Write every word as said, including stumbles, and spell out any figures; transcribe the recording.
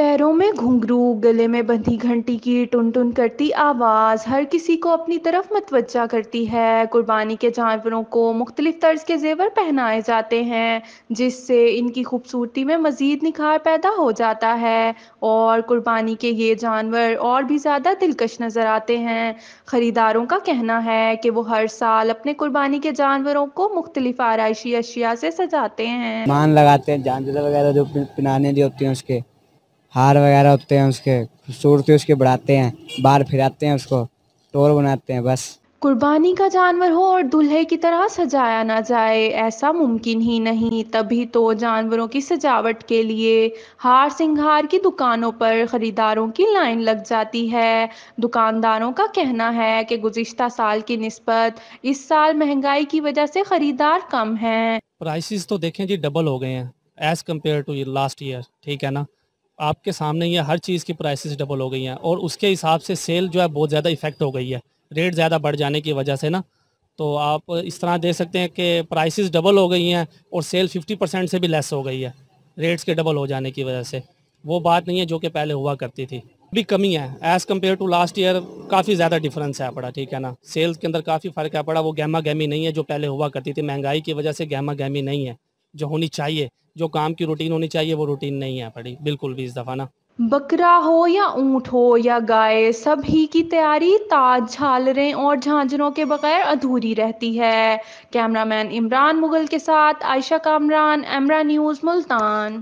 पैरों में घुंघरू, गले में बंधी घंटी की टुन-टुन करती आवाज़ हर किसी को अपनी तरफ मतवज्जा करती है। कुर्बानी के जानवरों को मुख्तलिफ तर्ज के जेवर पहनाए जाते हैं जिससे इनकी खूबसूरती में मज़ीद निखार पैदा हो जाता है और कुर्बानी के ये जानवर और भी ज़्यादा दिलकश नज़र आते हैं। ख़रीदारों का कहना है कि वो हर साल अपने कुर्बानी के जानवरों को मुख्तलिफ आराइशी अशिया से सजाते हैं। मान लगाते हैं, जानवर वगैरह जो पिनाने जो होती हैं उसके हार वगैरह होते हैं, उसके खूबसूरती उसके बढ़ाते हैं, बाहर फिराते हैं, उसको टोर बनाते हैं। बस कुर्बानी का जानवर हो और दुल्हे की तरह सजाया ना जाए ऐसा मुमकिन ही नहीं। तभी तो जानवरों की सजावट के लिए हार सिंगार की दुकानों पर ख़रीदारों की लाइन लग जाती है। दुकानदारों का कहना है कि गुज़िश्ता साल की निस्बत इस साल महंगाई की वजह से ख़रीदार कम हैं। प्राइसेस तो देखें जी डबल हो गए हैं as compared to last year, ठीक है ना। आपके सामने ये हर चीज़ की प्राइसेस डबल हो गई हैं और उसके हिसाब से सेल जो है बहुत ज़्यादा इफेक्ट हो गई है रेट ज़्यादा बढ़ जाने की वजह से ना। तो आप इस तरह देख सकते हैं कि प्राइसेस डबल हो गई हैं और सेल पचास परसेंट से भी लेस हो गई है रेट्स के डबल हो जाने की वजह से। वो बात नहीं है जो कि पहले हुआ करती थी, अभी कमी है as compared to last year. काफ़ी ज़्यादा डिफरेंस है पड़ा, ठीक है ना। सेल्स के अंदर काफ़ी फ़र्क है पड़ा, वो गहमा गहमी नहीं है जो पहले हुआ करती थी। महंगाई की वजह से गहमा गहमी नहीं है जो होनी चाहिए, जो काम की रूटीन होनी चाहिए वो रूटीन नहीं है पड़ी बिल्कुल भी इस दफ़ा ना। बकरा हो या ऊँट हो या गाय, सब ही की तैयारी ताज, झालरें और झांझरों के बगैर अधूरी रहती है। कैमरामैन इमरान मुगल के साथ आयशा कामरान, एमरा न्यूज़, मुल्तान।